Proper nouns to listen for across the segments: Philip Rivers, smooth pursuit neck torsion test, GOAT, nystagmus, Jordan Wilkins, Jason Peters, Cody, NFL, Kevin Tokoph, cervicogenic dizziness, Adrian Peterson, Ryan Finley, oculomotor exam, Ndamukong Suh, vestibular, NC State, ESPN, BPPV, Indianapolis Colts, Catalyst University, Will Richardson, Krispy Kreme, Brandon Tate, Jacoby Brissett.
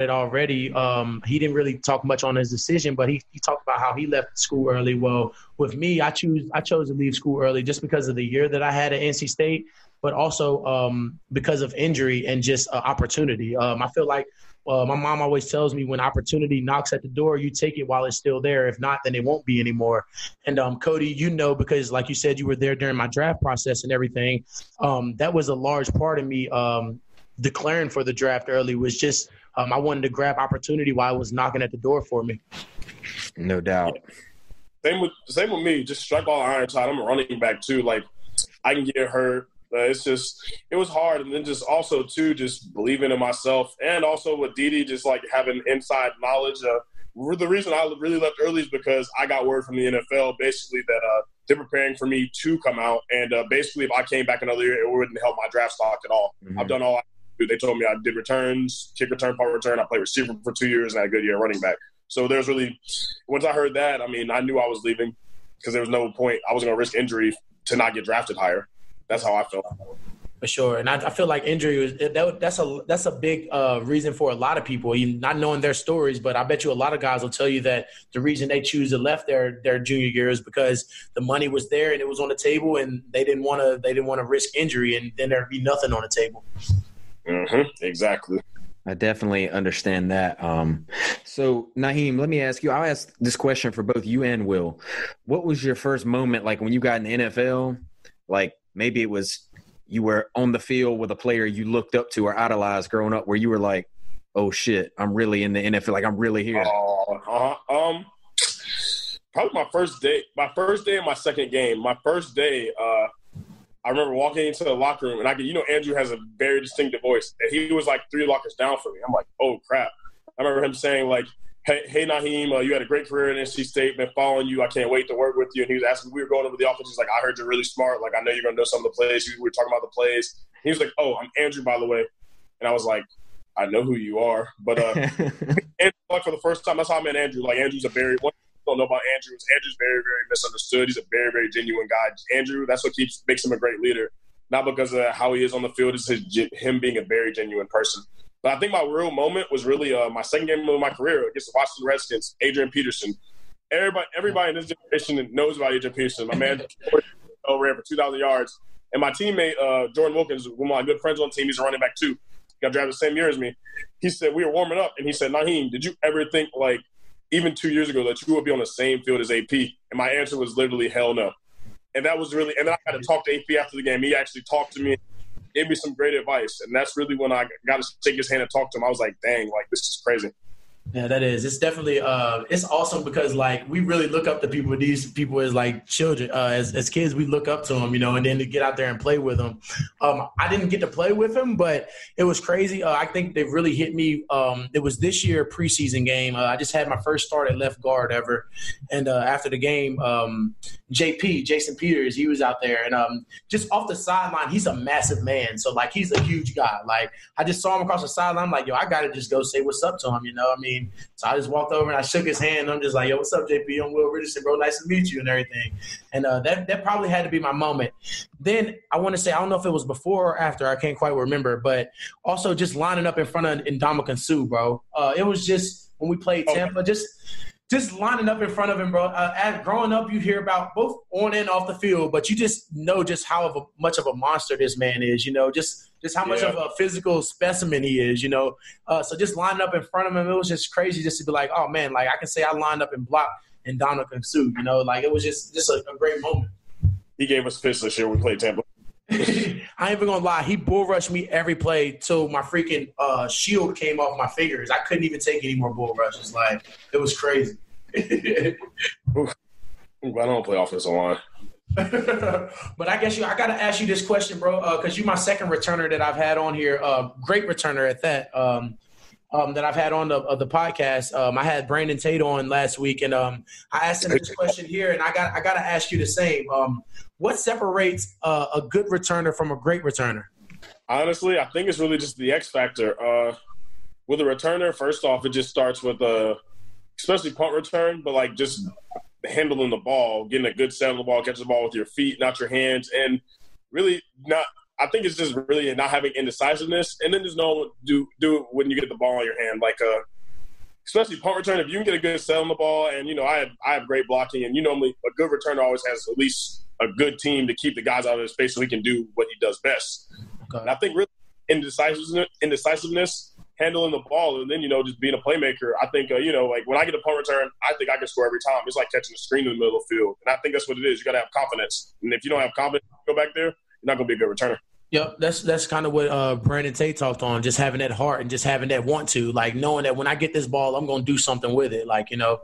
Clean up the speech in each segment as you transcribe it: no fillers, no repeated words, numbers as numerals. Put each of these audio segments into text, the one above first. it already. He didn't really talk much on his decision, but he talked about how he left school early. Well, with me, I chose to leave school early just because of the year that I had at NC State, but also because of injury and just opportunity. I feel like my mom always tells me when opportunity knocks at the door, you take it while it's still there. If not, then it won't be anymore. And Cody, you know, because like you said, you were there during my draft process and everything. That was a large part of me declaring for the draft early was just I wanted to grab opportunity while it was knocking at the door for me. No doubt. Same with me. Just strike all ironclad. I'm a running back too. Like I can get hurt. It's just it was hard, and then just also too just believing in myself, and also with Didi just like having inside knowledge. The reason I really left early is because I got word from the NFL basically that they're preparing for me to come out, and basically if I came back another year, it wouldn't help my draft stock at all. Mm-hmm. I've done all I could do. They told me I did returns, kick return, punt return. I played receiver for 2 years and had a good year running back. So there's really once I heard that, I mean I knew I was leaving because there was no point. I wasn't gonna risk injury to not get drafted higher. That's how I felt. For sure. And I feel like injury was that's a big reason for a lot of people, even not knowing their stories. But I bet you a lot of guys will tell you that the reason they choose to left their junior year is because the money was there and it was on the table, and they didn't want to risk injury, and then there'd be nothing on the table. Mm-hmm. Exactly. I definitely understand that. So, Naheem, let me ask you. I'll ask this question for both you and Will. What was your first moment like when you got in the NFL? Like, maybe it was you were on the field with a player you looked up to or idolized growing up where you were like, oh, shit, I'm really in the NFL. Like, I'm really here. Probably my first day in my second game. My first day, I remember walking into the locker room, and Andrew has a very distinctive voice, and he was like 3 lockers down from me. I'm like, oh, crap. I remember him saying, like, Hey Naheem, you had a great career at NC State. Been following you. I can't wait to work with you. And he was asking. We were going over the offense. He's like, I heard you're really smart. Like, I know you're gonna know some of the plays. We were talking about the plays. He was like, oh, I'm Andrew, by the way. And I was like, I know who you are, but Andrew, like for the first time, that's how I met Andrew. Like, Andrew's a very one people don't know about Andrew. Andrew's very, very misunderstood. He's a very, very genuine guy. Andrew, that's what makes him a great leader, not because of how he is on the field. It's him being a very genuine person. But I think my real moment was really my second game of my career against the Washington Redskins, Adrian Peterson. Everybody in this generation knows about Adrian Peterson. My man ran for 2,000 yards. And my teammate, Jordan Wilkins, one of my good friends on the team, he's a running back too. Got drafted the same year as me. He said, we were warming up, and he said, Naheem, did you ever think, like, even 2 years ago that you would be on the same field as AP? And my answer was literally, hell no. And that was really – and then I had to talk to AP after the game. He actually talked to me. Gave me some great advice, and that's really when I got to shake his hand and talk to him. I was like, dang, like, this is crazy. Yeah, that is. It's definitely it's awesome because, like, we really look up to people. These people as, like, children. As kids, we look up to them, you know, and then to get out there and play with them. I didn't get to play with him, but it was crazy. I think they really hit me. It was this year preseason game. I just had my first start at left guard ever. And after the game, Jason Peters, he was out there. And just off the sideline, he's a massive man. So, like, he's a huge guy. Like, I just saw him across the sideline. I'm like, yo, I got to just go say what's up to him, you know what I mean? So I just walked over and I shook his hand. And I'm just like, yo, what's up, JP? I'm Will Richardson, bro. Nice to meet you and everything. And that probably had to be my moment. Then I want to say, I don't know if it was before or after. I can't quite remember. But also just lining up in front of Ndamukong Suh, bro. It was just when we played Tampa, just lining up in front of him, bro. Growing up, you hear about both on and off the field, but you just know just how much of a monster this man is, you know, just how much of a physical specimen he is, you know. So just lining up in front of him, it was just crazy just to be like, oh, man, like I can say I lined up and blocked Ndamukong Suh, you know. Like it was just a great moment. He gave us fits this year when we played Tampa. I ain't even gonna lie, he bull rushed me every play till my freaking shield came off my fingers. I couldn't even take any more bull rushes. Like it was crazy. I don't play offensive line. But I gotta ask you this question, bro, because you're my second returner that I've had on here. Great returner at that. That I've had on the podcast. I had Brandon Tate on last week, and I asked him this question here, and I gotta ask you the same. What separates a good returner from a great returner? Honestly, I think it's really just the X factor. With a returner, first off, it just starts with especially punt return, but like just handling the ball, getting a good set on the ball, catching the ball with your feet, not your hands, and really not. I think it's just really not having indecisiveness, and then just knowing what to do when you get the ball in your hand, like especially punt return. If you can get a good set on the ball, and you know I have great blocking, and you normally a good returner always has at least a good team to keep the guys out of his space so he can do what he does best. Okay. And I think really indecisiveness, handling the ball, and then you know just being a playmaker. I think you know like when I get a punt return, I think I can score every time. It's like catching a screen in the middle of the field, and I think that's what it is. You got to have confidence, and if you don't have confidence, go back there. Not going to be a good returner. Yep, that's kind of what Brandon Tate talked on, just having that heart and just having that want to, like knowing that when I get this ball, I'm going to do something with it. Like, you know,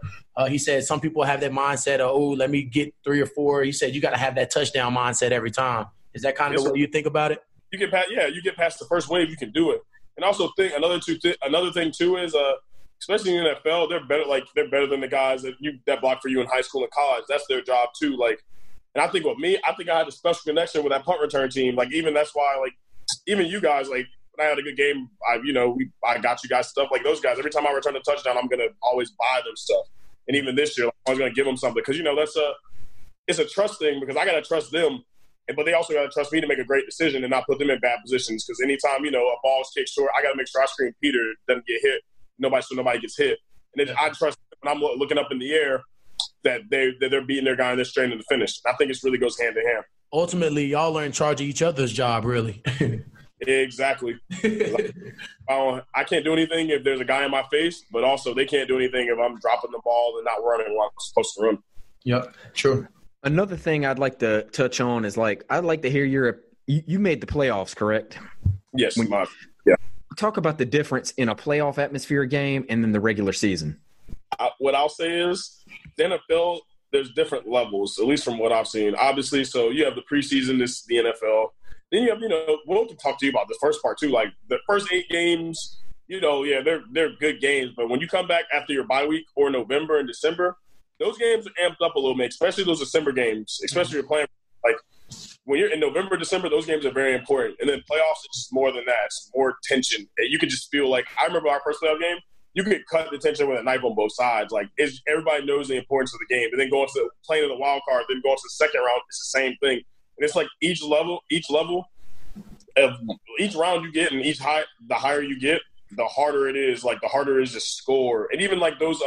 he said some people have that mindset of, oh, let me get 3 or 4. He said you got to have that touchdown mindset every time. Is that kind of the way you think about it? You get past, yeah, you get past the first wave, you can do it. And also think another thing too is especially in the NFL, they're better than the guys that block for you in high school and college. That's their job too. Like. And I think with me, I think I had a special connection with that punt return team. Like, even that's why, like, even you guys, like, when I had a good game, I got you guys stuff. Like, those guys, every time I return a touchdown, I'm going to always buy them stuff. And even this year, like, I was going to give them something. Because, you know, it's a trust thing because I got to trust them. But they also got to trust me to make a great decision and not put them in bad positions. Because anytime, you know, a ball's kicked short, I got to make sure I screen Peter, doesn't get hit. Nobody gets hit. And then I trust when I'm looking up in the air, that they're beating their guy and they're straining to the finish. I think it really goes hand in hand. Ultimately, y'all are in charge of each other's job, really. Exactly. I can't do anything if there's a guy in my face, but also they can't do anything if I'm dropping the ball and not running while I'm supposed to run. Yep, true. Another thing I'd like to touch on is, like, I'd like to hear you made the playoffs, correct? Yes. Yeah. Talk about the difference in a playoff atmosphere game and then the regular season. What I'll say is the NFL, there's different levels, at least from what I've seen. Obviously, so you have the preseason, this is the NFL. Then you have, you know, Will can talk to you about the first part too. Like the first 8 games, you know, yeah, they're good games. But when you come back after your bye week or November and December, those games are amped up a little bit, especially those December games, especially you're playing. Like when you're in November, December, those games are very important. And then playoffs, it's just more than that. It's more tension. You can just feel like I remember our first playoff game. You can cut the tension with a knife on both sides. Like, everybody knows the importance of the game. And then going to the playing in the wild card, then going to the second round, it's the same thing. And it's like each level, of each round you get and the higher you get, the harder it is. Like, the harder it is to score. And even, like, those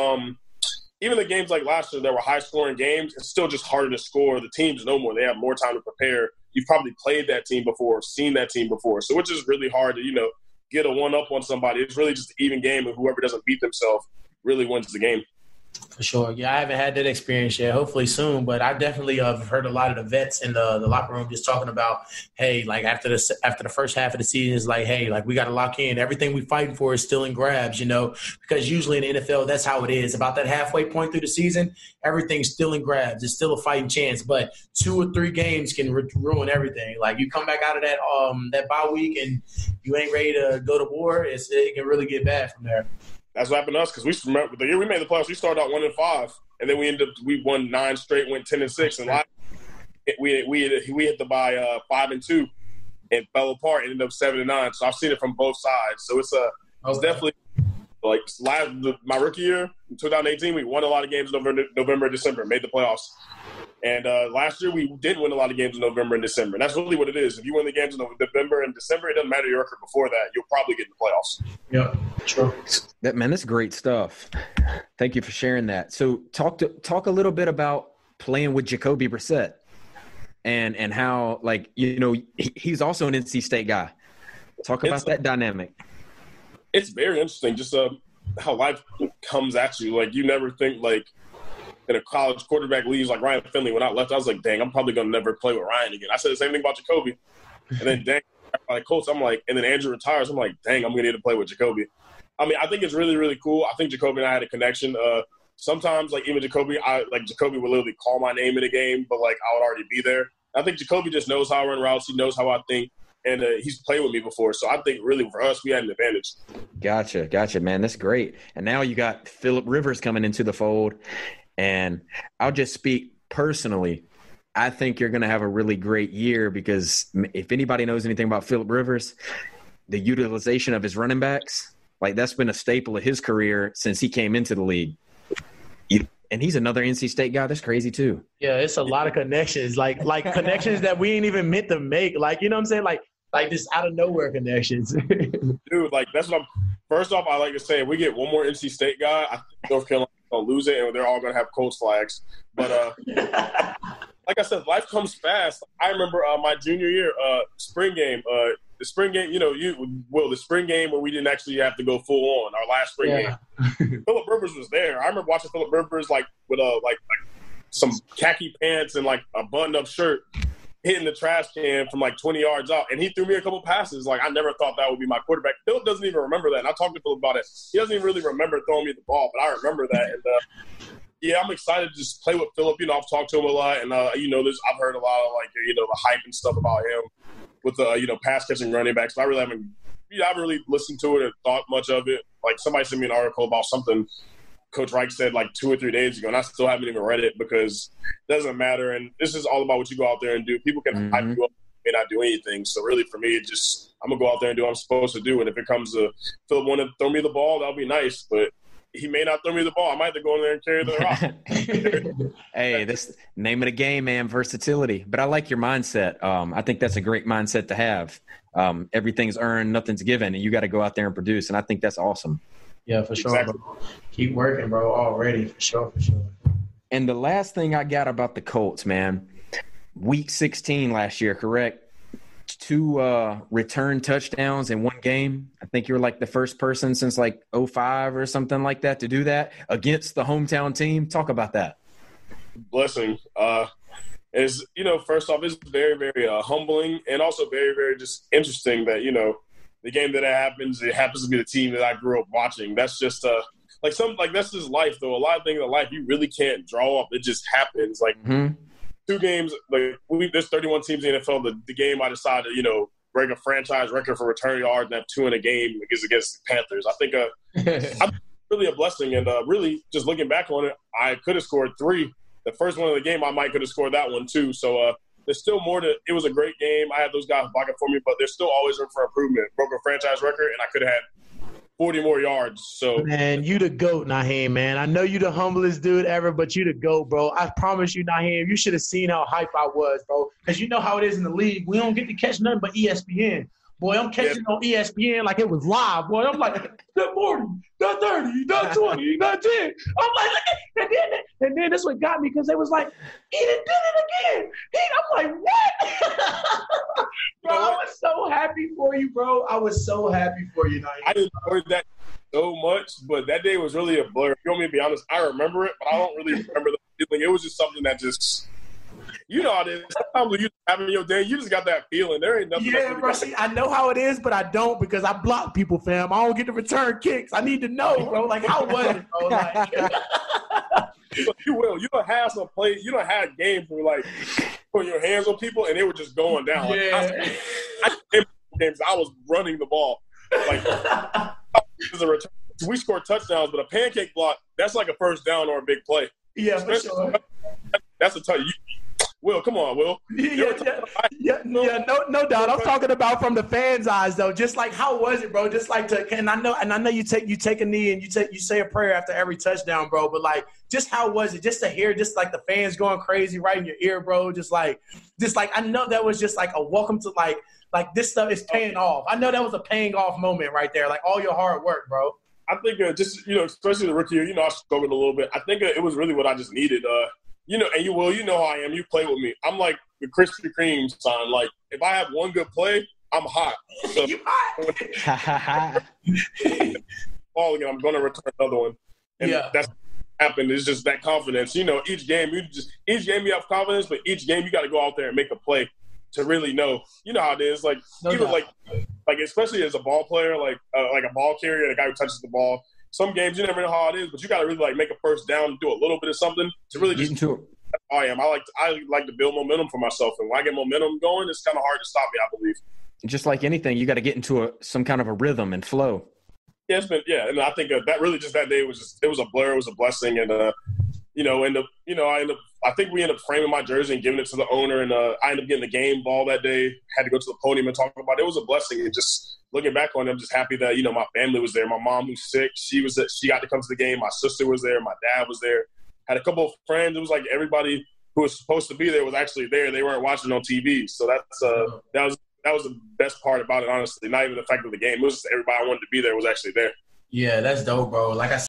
even the games like last year that were high-scoring games, it's still just harder to score. The teams know more. They have more time to prepare. You've probably played that team before, seen that team before. So it's just really hard to, you know, get a one-up on somebody. It's really just an even game, and whoever doesn't beat themselves really wins the game. For sure. Yeah, I haven't had that experience yet. Hopefully soon, but I definitely have heard a lot of the vets in the locker room just talking about, hey, like after the first half of the season, it's like, hey, like we got to lock in. Everything we're fighting for is still in grabs, you know, because usually in the NFL, that's how it is. About that halfway point through the season, everything's still in grabs. It's still a fighting chance, but 2 or 3 games can ruin everything. Like you come back out of that bye week and you ain't ready to go to war, it can really get bad from there. That's what happened to us because we remember the year we made the playoffs. We started out 1-5, and then we won 9 straight, went 10-6, and we hit the bye 5-2, and fell apart. Ended up 7-9. So I've seen it from both sides. So it's definitely like my rookie year in 2018, we won a lot of games in November, December, made the playoffs, and last year we did win a lot of games in November and December. And that's really what it is. If you win the games in November and December, it doesn't matter your record before that. You'll probably get in the playoffs. Yeah. Sure. Man, that's great stuff. Thank you for sharing that. So talk a little bit about playing with Jacoby Brissett and how, like, you know, he's also an NC State guy. Talk about that dynamic. It's very interesting just how life comes at you. Like, you never think, like, in a college quarterback leaves like Ryan Finley. When I left, I was like, dang, I'm probably going to never play with Ryan again. I said the same thing about Jacoby. And then, dang, like, Colts, I'm like – and then Andrew retires. I'm like, dang, I'm going to need to play with Jacoby. I mean, I think it's really, really cool. I think Jacoby and I had a connection. Sometimes, like, even Jacoby, Jacoby would literally call my name in a game, but, like, I would already be there. I think Jacoby just knows how I run routes. He knows how I think. And he's played with me before. So I think really for us, we had an advantage. Gotcha, man. That's great. And now you got Philip Rivers coming into the fold. And I'll just speak personally. I think you're going to have a really great year because if anybody knows anything about Philip Rivers, the utilization of his running backs – like, that's been a staple of his career since he came into the league. And he's another NC State guy. That's crazy, too. Yeah, it's a lot of connections, like connections that we ain't even meant to make. Like, you know what I'm saying? Like, Like, this out of nowhere connections. Dude, like, that's what I'm – first off, I like to say, if we get one more NC State guy, I think North Carolina is going to lose it, and they're all going to have Colts flags. But, like I said, life comes fast. I remember my junior year, spring game. The spring game, you know, the spring game where we didn't actually have to go full on, our last spring game. Philip Rivers was there. I remember watching Philip Rivers, like, with like some khaki pants and, like, a button-up shirt, hitting the trash can from like 20 yards out, and he threw me a couple passes. Like, I never thought that would be my quarterback. Philip doesn't even remember that, and I talked to Philip about it. He doesn't even really remember throwing me the ball, but I remember that. And yeah, I'm excited to just play with Philip. You know, I've talked to him a lot, and you know, I've heard a lot of, like, you know, the hype and stuff about him with the you know, pass catching running backs. I really haven't, you know, I haven't really listened to it or thought much of it. Like, somebody sent me an article about something Coach Reich said like 2 or 3 days ago, and I still haven't even read it because it doesn't matter. And this is all about what you go out there and do. People can hype you up and not do anything. So really, for me, it just, I'm going to go out there and do what I'm supposed to do. And if it comes to Philip wanting to throw me the ball, that'll be nice. But he may not throw me the ball. I might have to go in there and carry the rock. Hey, this name of the game, man, versatility. But I like your mindset. I think that's a great mindset to have. Everything's earned, nothing's given, and you got to go out there and produce. And I think that's awesome. Yeah, for sure. Exactly. Bro. Keep working, bro, already, for sure, for sure. And the last thing I got about the Colts, man, week 16 last year, correct? 2 return touchdowns in one game. I think you were like the first person since like 05 or something like that to do that against the hometown team. Talk about that. Blessing. Is, you know, first off, it's very, very humbling, and also very, very just interesting that, you know, the game that it happens to be the team that I grew up watching. That's just that's just life, though. A lot of things in life you really can't draw up. It just happens. Like, 2 games, like, there's 31 teams in the NFL. The game I decided to, you know, break a franchise record for return yards and have 2 in a game is against the Panthers. I think I'm really a blessing, and really just looking back on it, I could have scored 3. The first one of the game, I might could have scored that one too. So there's still more to – it was a great game. I had those guys blocking for me, but there's still always room for improvement. Broke a franchise record, and I could have had 40 more yards. So, man, you the GOAT, Naheem, man. I know you the humblest dude ever, but you the GOAT, bro. I promise you, Naheem, you should have seen how hype I was, bro, because you know how it is in the league. We don't get to catch nothing but ESPN. Boy, I'm catching on ESPN like it was live, boy. I'm like, that 40, that 30, that 20, that 10. I'm like, look at that. And then this one got me because they was like, he did it again. I'm like, what? Bro, I was so happy for you, bro. I was so happy for you. I enjoyed that so much, but that day was really a blur. If you want me to be honest, I remember it, but I don't really remember the feeling. It was just something that just – you know how it is. Sometimes when you're having your day, you just got that feeling. There ain't nothing. Yeah, bro. See, I know how it is, but I don't because I block people, fam. I don't get to return kicks. I need to know, bro. Like, how was it, bro? Like, you will. You don't have some play. You don't have games where, like, putting your hands on people and they were just going down. Like, yeah. I games. I was running the ball. Like, this is a return. We scored touchdowns, but a pancake block, that's like a first down or a big play. Yeah, especially for sure. That's a touchdown. Will, come on, Will. No doubt. I'm talking about from the fans' eyes, though. Just like, how was it, bro? Just like to, and I know you take a knee and you say a prayer after every touchdown, bro. But like, just how was it? Just to hear, just like the fans going crazy right in your ear, bro. Just like I know that was just like a welcome to like this stuff is paying off. I know that was a paying off moment right there. Like all your hard work, bro. I think just you know, especially the rookie year, you know, I struggled a little bit. I think it was really what I just needed. You know, and you will, you know how I am. You play with me. I'm like the Krispy Kreme sign. Like, if I have one good play, I'm hot. So, you hot. Ball again, I'm going to return another one. And that's what happened. It's just that confidence. You know, each game you have confidence, but each game you got to go out there and make a play to really know. You know how it is. Like, even especially as a ball player, like a ball carrier, the guy who touches the ball. Some games you never know how it is, but you got to really like make a first down and do a little bit of something to really just. I like to build momentum for myself, and when I get momentum going, it's kind of hard to stop me. I believe. Just like anything, you got to get into some kind of a rhythm and flow. Yeah, and I think that really just that day was it was a blur, it was a blessing, and you know, I think we ended up framing my jersey and giving it to the owner, and I ended up getting the game ball that day. Had to go to the podium and talk about it. It was a blessing, and just. Looking back on it, I'm just happy that, you know, my family was there. My mom, who's sick, she got to come to the game. My sister was there. My dad was there. Had a couple of friends. It was like everybody who was supposed to be there was actually there. They weren't watching on TV. So that was that was the best part about it, honestly. Not even the fact of the game. It was just everybody wanted to be there was actually there. Yeah, that's dope, bro. Like I said,